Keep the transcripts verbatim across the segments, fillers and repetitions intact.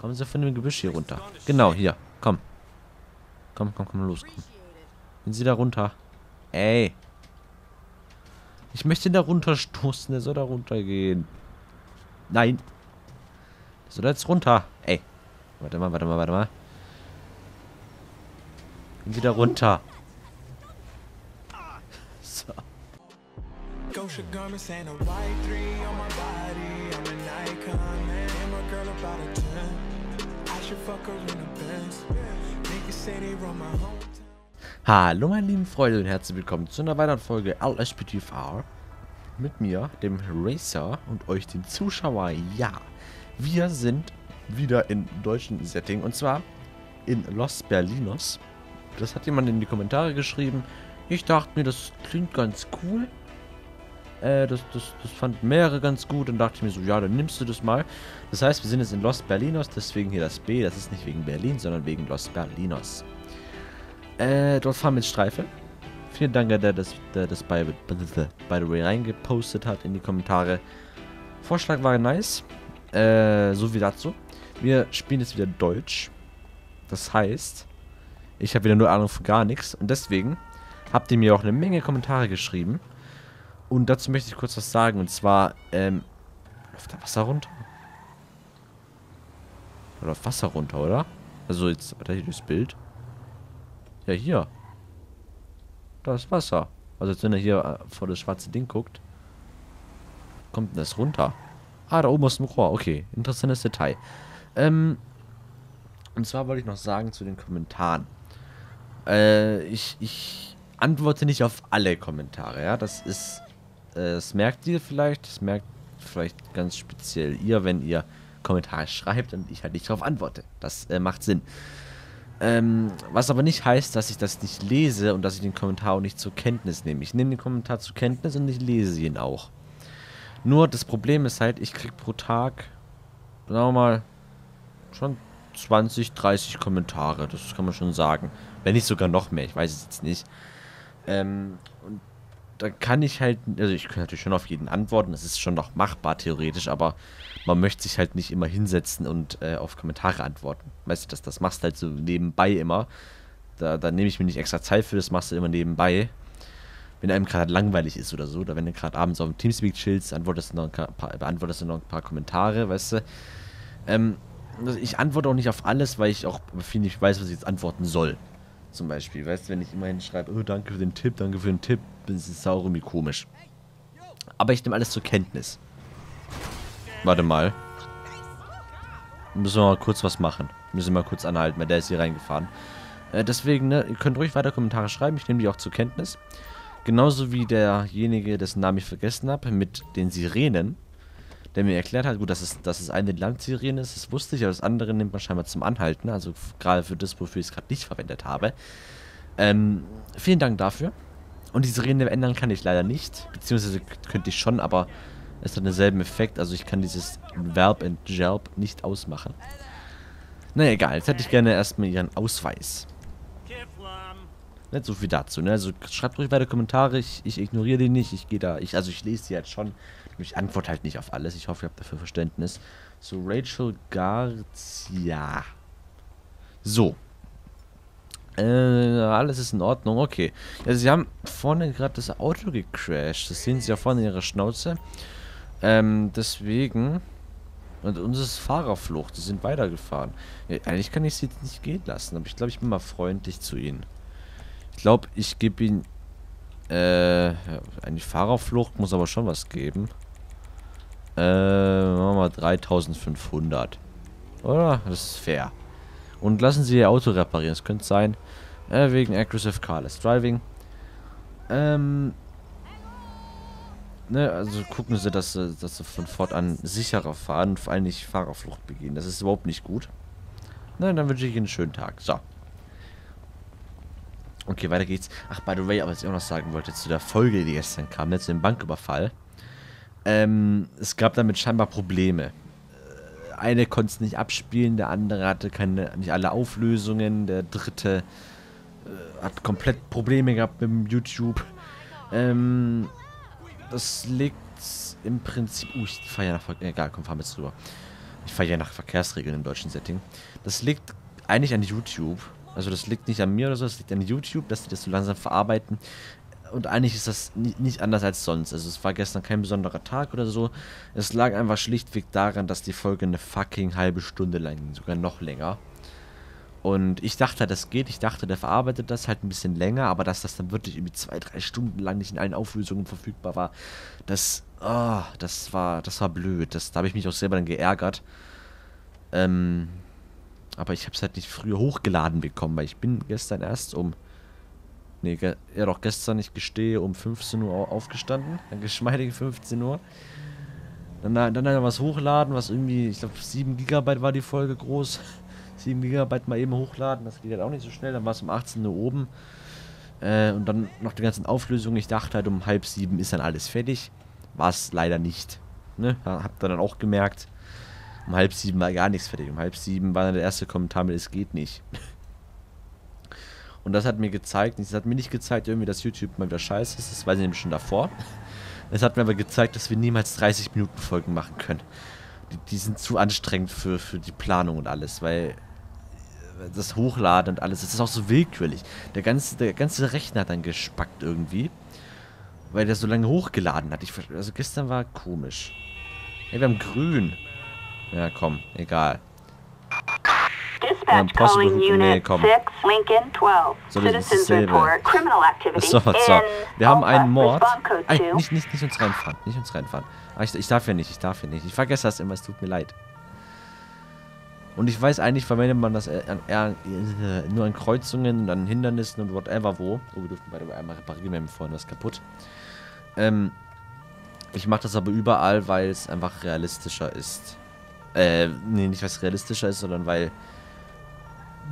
Kommen Sie von dem Gebüsch hier runter. Genau, hier. Komm. Komm, komm, komm, los. Komm. Gehen Sie da runter. Ey. Ich möchte ihn da runterstoßen. Der soll da runtergehen. Nein. Der soll jetzt runter. Ey. Warte mal, warte mal, warte mal. Gehen Sie da runter. So. Hallo meine lieben Freunde und herzlich willkommen zu einer weiteren Folge L S P T V mit mir, dem Racer und euch, den Zuschauer. Ja, wir sind wieder in deutschen Setting und zwar in Los Berlinos. Das hat jemand in die Kommentare geschrieben. Ich dachte mir, das klingt ganz cool. Äh, das, das, das fand mehrere ganz gut und dachte ich mir so, ja, dann nimmst du das mal. Das heißt, wir sind jetzt in Los Berlinos, deswegen hier das B. Das ist nicht wegen Berlin, sondern wegen Los Berlinos. Äh, dort fahren wir mit Streife. Vielen Dank, der das, der das bei, by the way reingepostet hat in die Kommentare. Vorschlag war nice. Äh, so wie dazu. Wir spielen jetzt wieder Deutsch. Das heißt, ich habe wieder nur Ahnung von gar nichts und deswegen habt ihr mir auch eine Menge Kommentare geschrieben. Und dazu möchte ich kurz was sagen. Und zwar, ähm, läuft da Wasser runter? Oder läuft Wasser runter, oder? Also jetzt, warte, hier durchs Bild. Ja, hier. Da ist Wasser. Also jetzt, wenn er hier äh, vor das schwarze Ding guckt, kommt das runter. Ah, da oben ist ein Rohr. Okay, interessantes Detail. Ähm, und zwar wollte ich noch sagen zu den Kommentaren. Äh, ich, ich antworte nicht auf alle Kommentare, ja. Das ist... Das merkt ihr vielleicht, das merkt vielleicht ganz speziell ihr, wenn ihr Kommentare schreibt und ich halt nicht darauf antworte. Das äh, macht Sinn. Ähm, was aber nicht heißt, dass ich das nicht lese und dass ich den Kommentar auch nicht zur Kenntnis nehme. Ich nehme den Kommentar zur Kenntnis und ich lese ihn auch. Nur das Problem ist halt, ich kriege pro Tag, sagen wir mal, schon zwanzig, dreißig Kommentare. Das kann man schon sagen. Wenn nicht sogar noch mehr, ich weiß es jetzt nicht. Ähm, und da kann ich halt, also ich kann natürlich schon auf jeden antworten, das ist schon noch machbar theoretisch, aber man möchte sich halt nicht immer hinsetzen und äh, auf Kommentare antworten. Weißt du, das, das machst du halt so nebenbei immer. Da, da nehme ich mir nicht extra Zeit für, das machst du immer nebenbei. Wenn einem gerade langweilig ist oder so, oder wenn du gerade abends auf dem Teamspeak chillst, antwortest du noch ein paar, beantwortest du noch ein paar Kommentare, weißt du. Ähm, ich antworte auch nicht auf alles, weil ich auch viel nicht weiß, was ich jetzt antworten soll. Zum Beispiel, weißt du, wenn ich immer hinschreibe, oh, danke für den Tipp, danke für den Tipp, das ist auch irgendwie komisch. Aber ich nehme alles zur Kenntnis. Warte mal. Müssen wir mal kurz was machen. Müssen wir mal kurz anhalten, weil der ist hier reingefahren. Äh, deswegen, ne, ihr könnt ruhig weiter Kommentare schreiben, ich nehme die auch zur Kenntnis. Genauso wie derjenige, dessen Namen ich vergessen habe, mit den Sirenen, der mir erklärt hat, gut, dass es, dass es eine Landsirene ist, das wusste ich, aber das andere nimmt man scheinbar zum Anhalten, also gerade für das, wofür ich es gerade nicht verwendet habe. Ähm, vielen Dank dafür. Und die Sirene ändern kann ich leider nicht, beziehungsweise könnte ich schon, aber es hat denselben Effekt, also ich kann dieses Verb and Gelb nicht ausmachen. Naja, egal, jetzt hätte ich gerne erstmal ihren Ausweis. Nicht so viel dazu, ne? Also schreibt ruhig weiter Kommentare, ich, ich ignoriere die nicht, ich gehe da, ich, also ich lese die halt schon, ich antworte halt nicht auf alles, ich hoffe, ihr habt dafür Verständnis. So, Rachel Garcia. So. Äh, alles ist in Ordnung, okay. Also sie haben vorne gerade das Auto gecrashed, das sehen sie ja vorne in ihrer Schnauze. Ähm, deswegen... Und uns ist Fahrerflucht, sie sind weitergefahren. Ja, eigentlich kann ich sie jetzt nicht gehen lassen, aber ich glaube, ich bin mal freundlich zu ihnen. Ich glaube, ich gebe ihnen äh, eigentlich Fahrerflucht, muss aber schon was geben. Äh, machen wir mal dreitausendfünfhundert. Oder? Das ist fair. Und lassen Sie Ihr Auto reparieren, es könnte sein. Äh, wegen aggressive careless driving. Ähm. Ne, also gucken Sie, dass, dass Sie von fortan sicherer fahren und vor allem nicht Fahrerflucht begehen. Das ist überhaupt nicht gut. Na, dann wünsche ich Ihnen einen schönen Tag. So. Okay, weiter geht's. Ach, by the way, aber was ich auch noch sagen wollte, zu der Folge, die gestern kam, ne, zu dem Banküberfall. Ähm, es gab damit scheinbar Probleme. Äh, eine konnte es nicht abspielen, der andere hatte keine, nicht alle Auflösungen, der dritte äh, hat komplett Probleme gehabt mit dem YouTube. Ähm, das liegt im Prinzip... Uh, ich fahre ja nach... Egal, komm, fahren wir jetzt drüber. Ich fahre ja nach Verkehrsregeln im deutschen Setting. Das liegt eigentlich an YouTube. Also das liegt nicht an mir oder so, das liegt an YouTube, dass die das so langsam verarbeiten. Und eigentlich ist das nicht anders als sonst. Also es war gestern kein besonderer Tag oder so. Es lag einfach schlichtweg daran, dass die Folge eine fucking halbe Stunde lang ging, sogar noch länger. Und ich dachte, das geht. Ich dachte, der verarbeitet das halt ein bisschen länger, aber dass das dann wirklich irgendwie zwei, drei Stunden lang nicht in allen Auflösungen verfügbar war, das, oh, das war, das war blöd. Das, da habe ich mich auch selber dann geärgert. Ähm, aber ich habe es halt nicht früher hochgeladen bekommen, weil ich bin gestern erst um, nee, ge ja doch gestern, ich gestehe, um fünfzehn Uhr aufgestanden, dann geschmeidige fünfzehn Uhr. Dann, dann, dann was hochladen, was irgendwie, ich glaube, sieben Gigabyte war die Folge groß. sieben Gigabyte mal eben hochladen, das geht halt auch nicht so schnell, dann war es um achtzehn Uhr oben. Äh, und dann noch die ganzen Auflösungen, ich dachte halt um halb sieben ist dann alles fertig. War es leider nicht. Ne? Habt ihr dann auch gemerkt, um halb sieben war gar nichts fertig. Um halb sieben war dann der erste Kommentar mit, es geht nicht. Und das hat mir gezeigt, das hat mir nicht gezeigt irgendwie, dass YouTube mal wieder scheiße ist, das weiß ich nämlich schon davor. Es hat mir aber gezeigt, dass wir niemals dreißig Minuten Folgen machen können. Die, die sind zu anstrengend für, für die Planung und alles, weil das Hochladen und alles, das ist auch so willkürlich. Der ganze, der ganze Rechner hat dann gespackt irgendwie, weil der so lange hochgeladen hat. Ich, also gestern war komisch. Ey, wir haben grün. Ja, komm, egal. Dispatch calling Unit sechs, Lincoln zwölf. Citizens report criminal activity. So, so. Wir haben einen Mord. Ay, nicht, nicht, nicht uns reinfahren, nicht uns reinfahren. Ich, ich darf ja nicht, ich darf ja nicht. Ich vergesse das immer, es tut mir leid. Und ich weiß eigentlich, verwendet man das an, an, an, nur an Kreuzungen und an Hindernissen und whatever wo. Oh, wir durften beide einmal reparieren, wir haben vorhin was kaputt. Ähm, ich mache das aber überall, weil es einfach realistischer ist. Äh, nee, nicht weil es realistischer ist, sondern weil...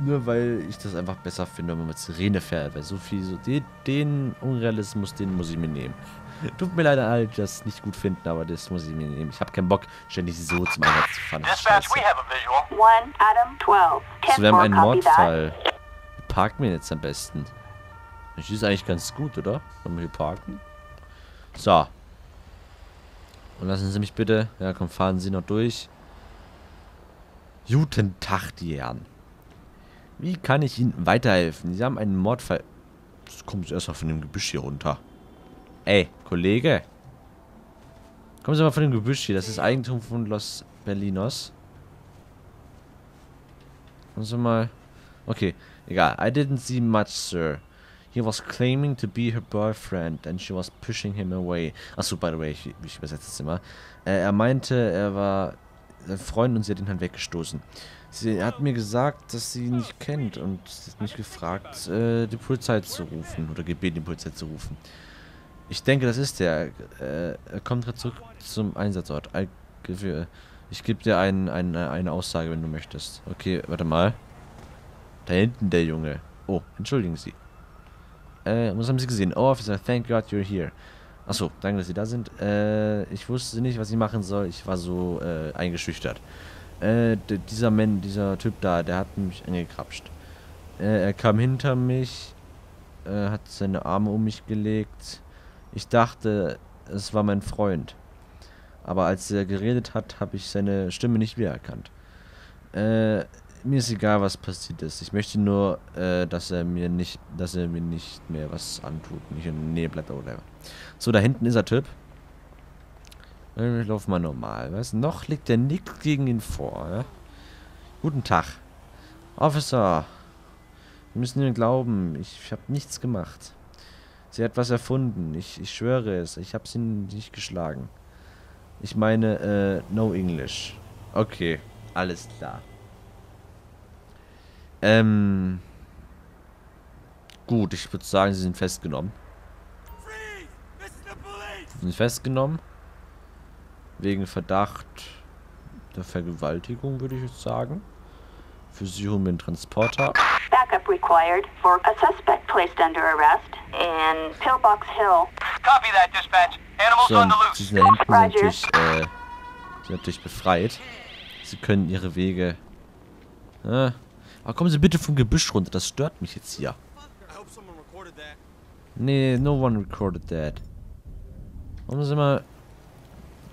Nur weil ich das einfach besser finde, wenn man mit Sirene fährt. Weil so viel, so den, den Unrealismus, den muss ich mir nehmen. Tut mir leider halt das nicht gut finden, aber das muss ich mir nehmen. Ich habe keinen Bock, ständig so zum Einsatz zu fahren. So, wir haben einen Mordfall. Wie parken wir jetzt am besten? Das ist eigentlich ganz gut, oder? Wollen wir hier parken? So. Und lassen Sie mich bitte. Ja, komm, fahren Sie noch durch. Guten Tag, die Herren. Wie kann ich Ihnen weiterhelfen? Sie haben einen Mordfall... Jetzt kommen Sie erstmal von dem Gebüsch hier runter. Ey, Kollege. Kommen Sie mal von dem Gebüsch hier. Das ist Eigentum von Los Berlinos. Kommen Sie mal... Okay, egal. I didn't see much, sir. He was claiming to be her boyfriend and she was pushing him away. Achso, by the way, ich, ich übersetze es immer. Äh, er meinte, er war... sein Freund und sie hat ihn halt weggestoßen. Sie hat mir gesagt, dass sie ihn nicht kennt und sie hat mich gefragt, äh, die Polizei zu rufen oder gebeten, die Polizei zu rufen. Ich denke, das ist der. Äh, er kommt gerade zurück zum Einsatzort. Ich gebe dir ein, ein, eine Aussage, wenn du möchtest. Okay, warte mal. Da hinten der Junge. Oh, entschuldigen Sie. Äh, was haben Sie gesehen? Oh, Officer, thank God you're here. Achso, danke, dass Sie da sind. Äh, ich wusste nicht, was ich machen soll. Ich war so äh, eingeschüchtert. Äh, dieser Mann, dieser Typ da, der hat mich angekrapscht. Äh, er kam hinter mich, äh, hat seine Arme um mich gelegt. Ich dachte, es war mein Freund. Aber als er geredet hat, habe ich seine Stimme nicht wiedererkannt. Äh, mir ist egal, was passiert ist. Ich möchte nur, äh, dass er mir nicht, dass er mir nicht mehr was antut. Nicht in der Nähe bleibt oder whatever. So, da hinten ist der Typ. Ich laufe mal normal, was? Noch liegt der nichts gegen ihn vor, ja? Guten Tag. Officer. Wir müssen mir glauben, ich, ich habe nichts gemacht. Sie hat was erfunden, ich, ich schwöre es, ich habe sie nicht geschlagen. Ich meine, äh, no English. Okay, alles klar. Ähm. Gut, ich würde sagen, sie sind festgenommen. Sie sind festgenommen. Wegen Verdacht der Vergewaltigung, würde ich jetzt sagen. Für Sie holen wir einen Transporter. Backup required for a suspect placed under arrest in Pillbox Hill. Copy that, dispatch. Animals on the loose. Sie sind da hinten natürlich, äh, sind natürlich befreit. Sie können ihre Wege... Ah. Aber kommen Sie bitte vom Gebüsch runter, das stört mich jetzt hier. Nee, no one recorded that. Kommen Sie mal...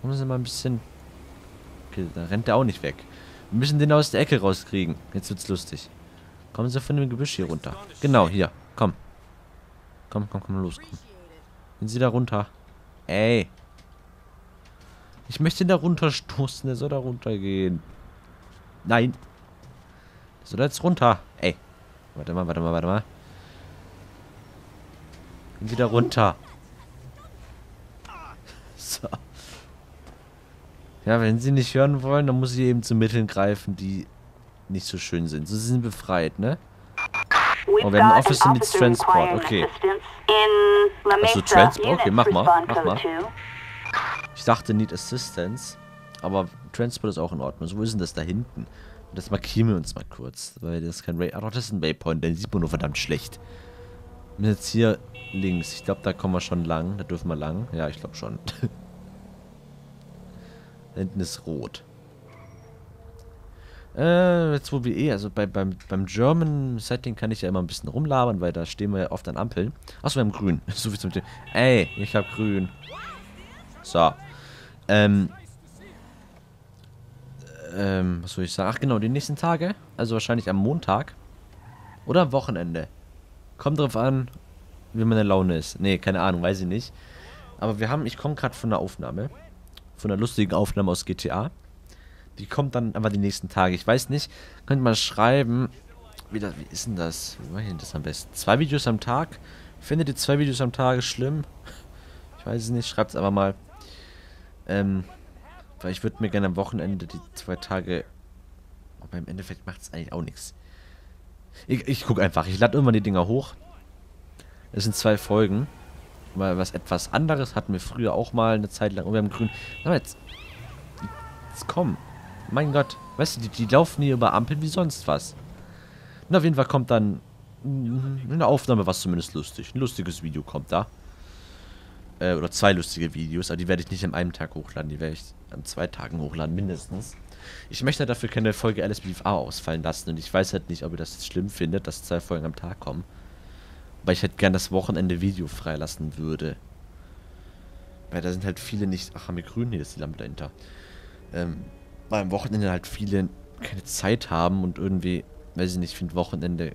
Kommen Sie mal ein bisschen... Okay, da rennt er auch nicht weg. Wir müssen den aus der Ecke rauskriegen. Jetzt wird's lustig. Kommen Sie von dem Gebüsch hier runter. Genau, hier. Komm. Komm, komm, komm, los. Komm. Gehen Sie da runter. Ey. Ich möchte ihn da runterstoßen. Der soll da runtergehen. Nein. Der soll jetzt runter. Ey. Warte mal, warte mal, warte mal. Gehen Sie da runter. So. Ja, wenn sie nicht hören wollen, dann muss ich eben zu Mitteln greifen, die nicht so schön sind. So, sie sind befreit, ne? Oh, wir haben ein Officer mit Transport, okay. Also Transport, okay, mach mal, mach mal. Ich dachte Need Assistance, aber Transport ist auch in Ordnung. So, wo ist denn das da hinten? Das markieren wir uns mal kurz, weil das ist kein Ray... Ach doch, das ist ein Waypoint, den sieht man nur verdammt schlecht. Wir sind jetzt hier links. Ich glaube, da kommen wir schon lang. Da dürfen wir lang. Ja, ich glaube schon. Da hinten ist rot. Äh, jetzt wo wir eh, also bei, beim, beim German Setting kann ich ja immer ein bisschen rumlabern, weil da stehen wir ja oft an Ampeln. Achso, wir haben grün. So wie zum Thema. Ey, ich hab grün. So. Ähm. Ähm, was soll ich sagen? Ach genau, die nächsten Tage, also wahrscheinlich am Montag oder am Wochenende. Kommt drauf an, wie meine Laune ist. Nee, keine Ahnung, weiß ich nicht. Aber wir haben, ich komme gerade von der Aufnahme. Von einer lustigen Aufnahme aus G T A. Die kommt dann aber die nächsten Tage. Ich weiß nicht. Könnt mal schreiben. Wie, das, wie ist denn das? Wie mache ich denn das am besten? Zwei Videos am Tag? Findet ihr zwei Videos am Tage schlimm? Ich weiß es nicht. Schreibt es aber mal. Ähm. Weil ich würde mir gerne am Wochenende die zwei Tage... Aber im Endeffekt macht es eigentlich auch nichts. Ich, ich gucke einfach. Ich lade irgendwann die Dinger hoch. Es sind zwei Folgen. Mal was etwas anderes hatten wir früher auch mal eine Zeit lang. Und wir haben grün. Aber jetzt, jetzt komm. Mein Gott. Weißt du, die, die laufen hier über Ampeln wie sonst was. Und auf jeden Fall kommt dann eine Aufnahme, was zumindest lustig. Ein lustiges Video kommt da. Äh, oder zwei lustige Videos. Aber die werde ich nicht an einem Tag hochladen. Die werde ich an zwei Tagen hochladen, mindestens. Ich möchte dafür keine Folge L S B F A ausfallen lassen. Und ich weiß halt nicht, ob ihr das jetzt schlimm findet, dass zwei Folgen am Tag kommen. Weil ich halt gern das Wochenende Video freilassen würde. Weil da sind halt viele nicht... Ach, haben wir grün? Nee, das ist die Lampe dahinter. Ähm, weil am Wochenende halt viele keine Zeit haben und irgendwie... Weiß ich nicht, ich finde Wochenende...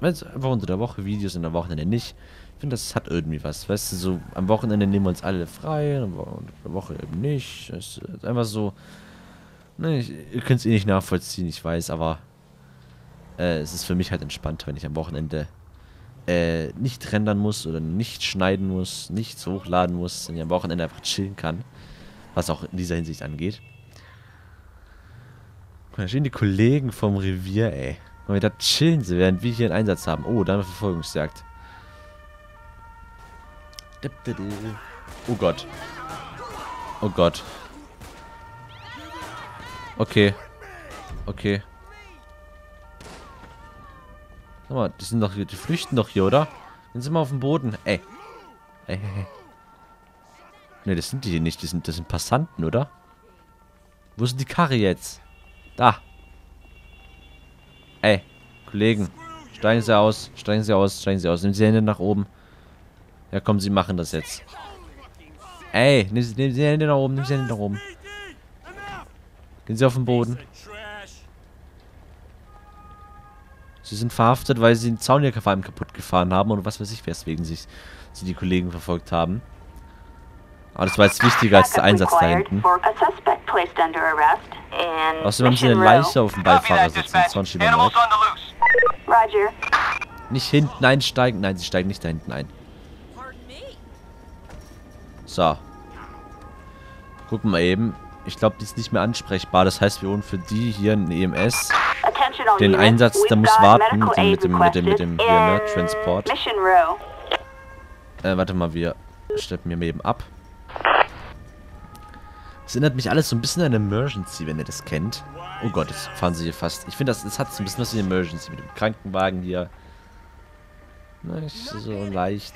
Weiß, einfach unter der Woche Videos und am Wochenende nicht. Ich finde, das hat irgendwie was. Weißt du, so am Wochenende nehmen wir uns alle frei und unter der Woche eben nicht. Es ist einfach so... Ne, ich, ihr könnt es eh nicht nachvollziehen, ich weiß, aber... Äh, es ist für mich halt entspannter, wenn ich am Wochenende... Äh, nicht rendern muss oder nicht schneiden muss, nichts hochladen muss, und ich am Wochenende einfach chillen kann. Was auch in dieser Hinsicht angeht. Da stehen die Kollegen vom Revier, ey. Und wir da chillen sie, während wir hier einen Einsatz haben. Oh, da haben wir Verfolgungsjagd. Oh Gott. Oh Gott. Okay. Okay. Sag mal, die sind doch hier, die flüchten doch hier, oder? Dann sind wir auf dem Boden. Ey. Ey, ey, ey. Ne, das sind die hier nicht. Das sind, das sind Passanten, oder? Wo sind die Karre jetzt? Da. Ey, Kollegen. Steigen Sie aus. Steigen Sie aus. Steigen Sie aus. Nehmen Sie Hände nach oben. Ja, komm, Sie machen das jetzt. Ey, nehmen Sie, nehmen Sie Hände nach oben. Nehmen Sie Hände nach oben. Gehen Sie auf den Boden. Sie sind verhaftet, weil sie den Zaun hier vor allem kaputt gefahren haben und was weiß ich, weswegen sich sie die Kollegen verfolgt haben. Aber das war jetzt wichtiger als der Einsatz da hinten. Außerdem haben sie eine Leiche auf dem Beifahrersitz im Zaunschieber. Nicht hinten einsteigen. Nein, sie steigen nicht da hinten ein. So. Gucken wir eben. Ich glaube, die ist nicht mehr ansprechbar. Das heißt, wir holen für die hier einen E M S. Den Einsatz, da muss warten mit dem, mit dem, mit dem, mit dem hier, ne? Transport. Äh, warte mal, wir steppen hier eben ab. Das erinnert mich alles so ein bisschen an Emergency, wenn ihr das kennt. Oh Gott, jetzt fahren sie hier fast. Ich finde, das, das hat so ein bisschen was wie Emergency mit dem Krankenwagen hier. Nicht so leicht.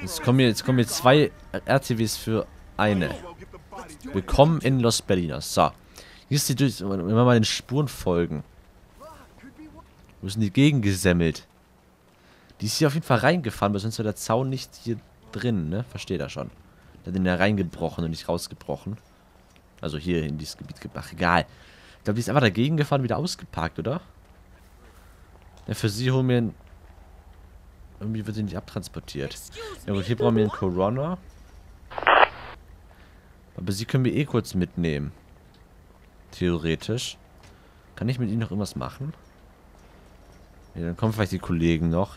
Jetzt kommen hier, jetzt kommen hier zwei R T Ws für eine. Willkommen in Los Berlinos. So. Hier ist die durch. Wenn wir mal den Spuren folgen. Wo ist denn die Gegend gesemmelt? Die ist hier auf jeden Fall reingefahren, weil sonst wäre der Zaun nicht hier drin, ne? Versteht er schon. Der hat den ja reingebrochen und nicht rausgebrochen. Also hier in dieses Gebiet gebracht. Ach, egal. Ich glaube, die ist einfach dagegen gefahren, wieder ausgeparkt, oder? Ja, für sie holen wir einen... Irgendwie wird sie nicht abtransportiert. Ja gut, hier brauchen wir einen Corona. Aber sie können wir eh kurz mitnehmen. Theoretisch. Kann ich mit ihnen noch irgendwas machen? Ja, dann kommen vielleicht die Kollegen noch.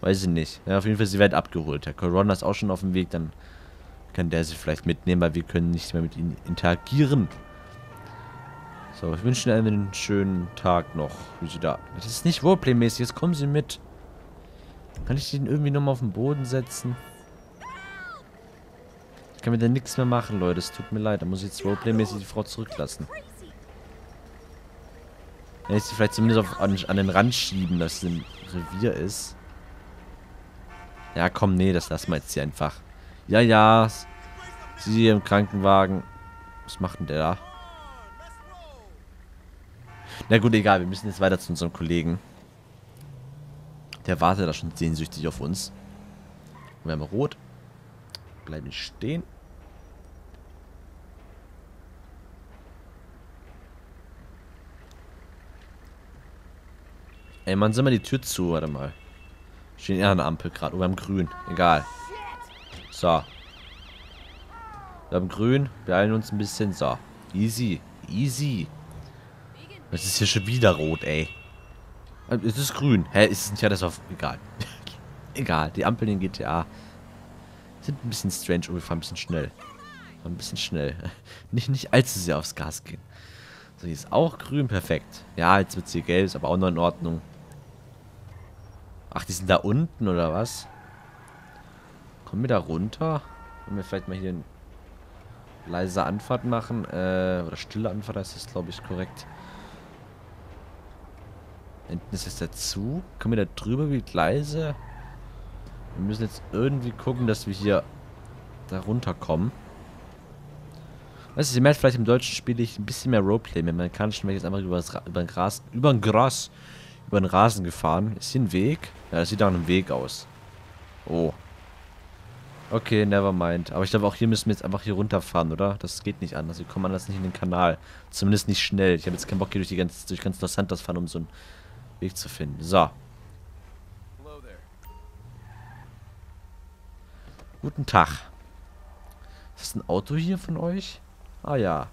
Weiß ich nicht. Ja, auf jeden Fall, sie werden abgeholt. Der Corona ist auch schon auf dem Weg, dann kann der sie vielleicht mitnehmen, weil wir können nicht mehr mit ihnen interagieren. So, ich wünsche Ihnen einen schönen Tag noch. Wie sie da... Das ist nicht Roleplay-mäßig, jetzt kommen sie mit. Kann ich den irgendwie nochmal auf den Boden setzen? Ich kann mir da nichts mehr machen, Leute. Es tut mir leid. Da muss ich jetzt Roleplay-mäßig die Frau zurücklassen. Wenn ich sie vielleicht zumindest auf, an, an den Rand schieben, dass sie im Revier ist. Ja, komm, nee, das lassen wir jetzt hier einfach. Ja, ja. Sie im Krankenwagen. Was macht denn der da? Na gut, egal. Wir müssen jetzt weiter zu unserem Kollegen. Der wartet da schon sehnsüchtig auf uns. Wir haben rot. Bleiben stehen. Ey, man, sind wir die Tür zu? Warte mal. Stehen eher an der Ampel gerade. Oh, wir haben grün. Egal. So. Wir haben grün. Wir eilen uns ein bisschen. So. Easy. Easy. Das ist hier schon wieder rot, ey. Es ist grün. Hä? Ist es nicht ja das auf... Egal. Egal. Die Ampeln in G T A sind ein bisschen strange. Oh, wir fahren ein bisschen schnell. Ein bisschen schnell. Nicht, nicht allzu sehr aufs Gas gehen. So, hier ist auch grün. Perfekt. Ja, jetzt wird hier gelb. Ist aber auch noch in Ordnung. Ach, die sind da unten, oder was? Kommen wir da runter? Können wir vielleicht mal hier eine leise Anfahrt machen? Äh, oder stille Anfahrt heißt das, glaube ich, korrekt. Hinten ist jetzt dazu. Kommen wir da drüber wie Gleise? Wir müssen jetzt irgendwie gucken, dass wir hier da runterkommen. Weißt du, ihr merkt vielleicht, im Deutschen spiele ich ein bisschen mehr Roleplay. Im Amerikanischen wäre ich jetzt einfach über den Gras, über den Gras, über den Rasen gefahren. Ist hier ein Weg? Ja, das sieht nach einem Weg aus. Oh. Okay, never mind. Aber ich glaube, auch hier müssen wir jetzt einfach hier runterfahren, oder? Das geht nicht anders. Wir kommen anders nicht in den Kanal. Zumindest nicht schnell. Ich habe jetzt keinen Bock, hier durch die ganze, durch ganz Los Santos fahren, um so einen Weg zu finden. So. Guten Tag. Ist das ein Auto hier von euch? Ah ja.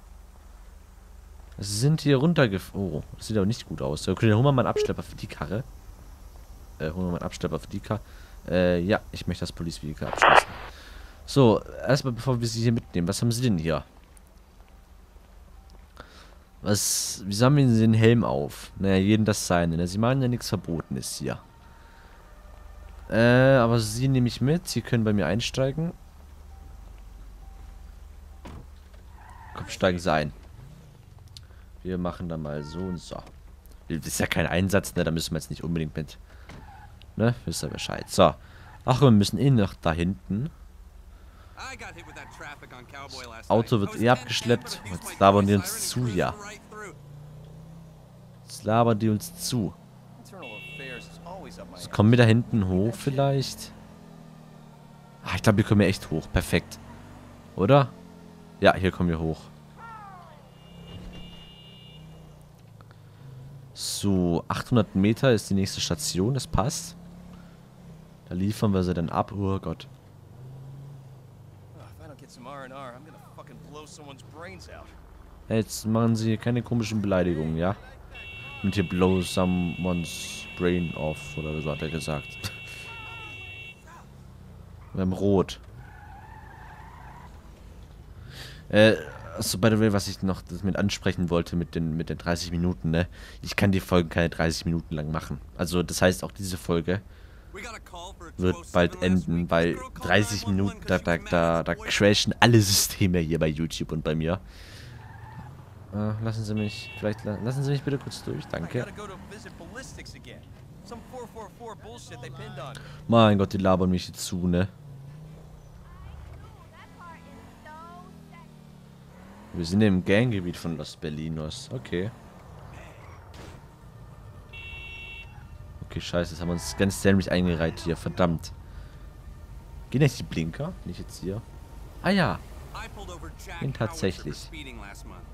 Sie sind hier runtergefahren. Oh, das sieht aber nicht gut aus. Okay, dann holen wir mal einen Abschlepper für die Karre. Äh, holen wir mal einen Abschlepper für die Karre. Äh, ja, ich möchte das Police-Vehicle abschließen. So, erstmal bevor wir sie hier mitnehmen. Was haben sie denn hier? Was, wieso haben wir denn den Helm auf? Naja, jeden das Seine. Ne? Sie meinen ja nichts Verbotenes hier. Äh, aber sie nehme ich mit. Sie können bei mir einsteigen. Komm, steigen sie ein. Wir machen da mal so und so. Das ist ja kein Einsatz, ne? Da müssen wir jetzt nicht unbedingt mit. Ne? Wisst ihr Bescheid. So. Ach, wir müssen eh noch da hinten. Das Auto wird eh abgeschleppt. Jetzt labern die uns zu, ja. Jetzt labern die uns zu. So, kommen wir da hinten hoch vielleicht? Ach, ich glaube, wir kommen hier echt hoch. Perfekt. Oder? Ja, hier kommen wir hoch. So, achthundert Meter ist die nächste Station. Das passt. Da liefern wir sie dann ab. Oh Gott. Jetzt machen sie keine komischen Beleidigungen, ja? Und hier blow someone's brain off, oder so hat er gesagt. Wir haben rot. Äh, also by the way, was ich noch das mit ansprechen wollte mit den, mit den dreißig Minuten, ne? Ich kann die Folgen keine dreißig Minuten lang machen. Also das heißt, auch diese Folge wird bald enden, weil dreißig Minuten, da, da, da, da crashen alle Systeme hier bei YouTube und bei mir. Lassen Sie mich, vielleicht lassen Sie mich bitte kurz durch, danke. Mein Gott, die labern mich jetzt zu, ne? Wir sind im Ganggebiet von Los Berlinos, okay. Okay, scheiße, das haben wir uns ganz dämlich eingereiht hier, verdammt. Gehen jetzt die Blinker? Nicht jetzt hier. Ah ja, Bin tatsächlich.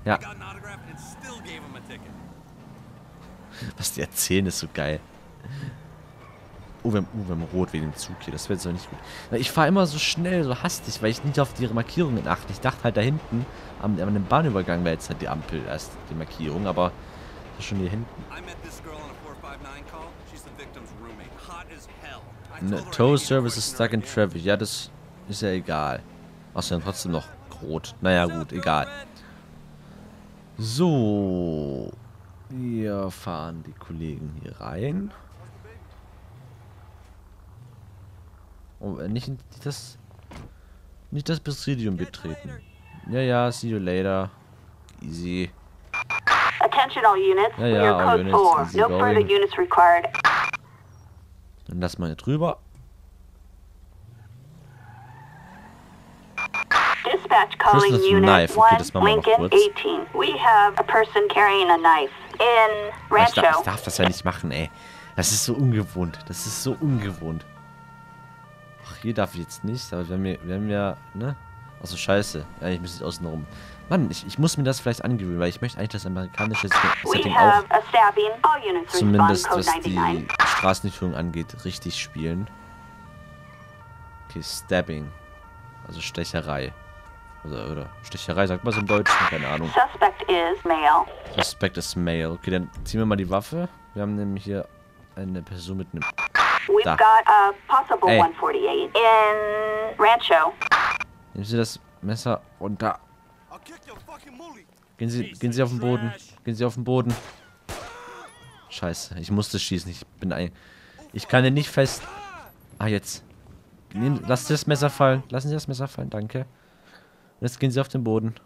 Ja. Was die erzählen, ist so geil. Oh, wir haben, oh, wir haben rot wegen dem Zug hier. Das wäre jetzt doch nicht gut. Ich fahre immer so schnell, so hastig, weil ich nicht auf ihre Markierungen achte. Ich dachte halt da hinten, an dem Bahnübergang wäre jetzt halt die Ampel erst die Markierung, aber das ist schon hier hinten. Ne, Tow Service is stuck in traffic. Ja, das ist ja egal. Achso, dann trotzdem noch rot. Naja, gut, egal. So. Hier fahren die Kollegen hier rein. Oh, nicht das... Nicht das Präsidium betreten. Ja, ja, see you later. Easy. Attention all units. Ja, ja, all units. No further units required. Dann lass mal hier drüber. Dispatch calling unit one, Lincoln eighteen. We have a person carrying a knife in Rancho. Ich darf das ja nicht machen, ey. Das ist so ungewohnt. Das ist so ungewohnt. Ach, hier darf ich jetzt nicht, aber wir haben ja, wir haben ja, ne? Also scheiße. Ja, ich muss jetzt außen rum. Mann, ich, ich muss mir das vielleicht angewöhnen, weil ich möchte eigentlich das amerikanische Setting auch, zumindest was die Straßenführung angeht, richtig spielen. Okay, Stabbing. Also Stecherei. Oder, oder Stecherei, sagt man so im Deutschen, keine Ahnung. Suspect is male. Suspect is male. Okay, dann ziehen wir mal die Waffe. Wir haben nämlich hier eine Person mit einem... We've da. Got a possible Ey. one forty-eight in Rancho. Nehmen Sie das Messer runter. Gehen Sie, gehen Sie auf den Boden. Gehen Sie auf den Boden. Scheiße, ich musste schießen. Ich bin ein... Ich kann den nicht fest... Ah, jetzt. Nehmen, lassen Sie das Messer fallen. Lassen Sie das Messer fallen, danke. Jetzt gehen Sie auf den Boden.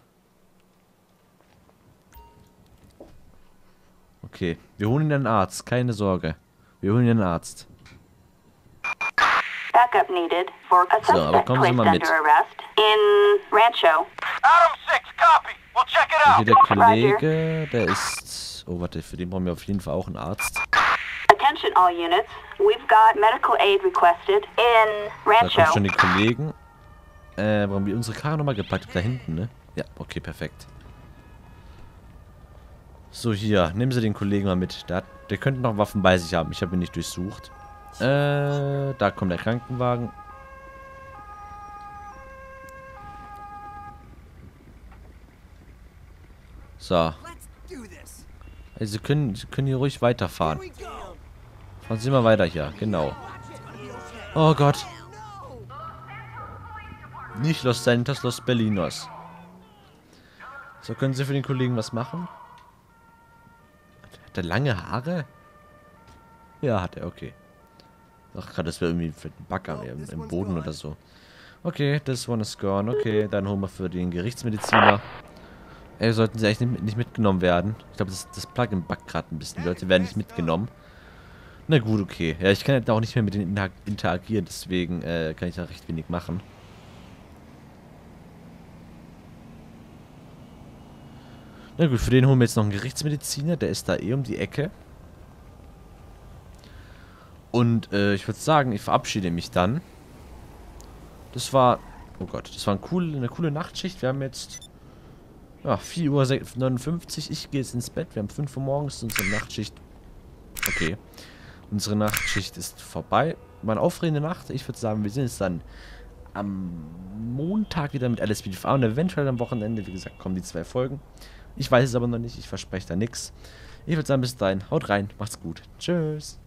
Okay, wir holen einen Arzt. Keine Sorge. Wir holen einen Arzt. So, aber kommen Sie mal mit. Hier der Kollege, der ist... Oh, warte, für den brauchen wir auf jeden Fall auch einen Arzt. Da kommen schon die Kollegen. Äh, brauchen wir unsere Karre nochmal gepackt? Da hinten, ne? Ja, okay, perfekt. So, hier, nehmen Sie den Kollegen mal mit. Der, hat, der könnte noch Waffen bei sich haben. Ich habe ihn nicht durchsucht. Äh, da kommt der Krankenwagen. So. Also, Sie können, Sie können hier ruhig weiterfahren. Fahren Sie mal weiter hier, genau. Oh Gott. Nicht Los Santos, Los Berlinos. So, können Sie für den Kollegen was machen? Hat er lange Haare? Ja, hat er, okay. Ach, gerade das wäre irgendwie für den Bagger im, im Boden oder so. Okay, this one is gone. Okay, dann holen wir für den Gerichtsmediziner. Ey, sollten sie eigentlich nicht, nicht mitgenommen werden. Ich glaube, das, das Plugin buggt gerade ein bisschen. Die Leute werden nicht mitgenommen. Na gut, okay. Ja, ich kann halt auch nicht mehr mit denen interagieren, deswegen äh, kann ich da recht wenig machen. Na gut, für den holen wir jetzt noch einen Gerichtsmediziner. Der ist da eh um die Ecke. Und äh, ich würde sagen, ich verabschiede mich dann. Das war... Oh Gott, das war ein cool, eine coole Nachtschicht. Wir haben jetzt... Ja, vier Uhr neunundfünfzig. Ich gehe jetzt ins Bett. Wir haben fünf Uhr morgens unsere Nachtschicht. Okay. Unsere Nachtschicht ist vorbei. War eine aufregende Nacht. Ich würde sagen, wir sehen uns dann am Montag wieder mit L S P D V und eventuell am Wochenende. Wie gesagt, kommen die zwei Folgen. Ich weiß es aber noch nicht. Ich verspreche da nichts. Ich würde sagen, bis dahin. Haut rein. Macht's gut. Tschüss.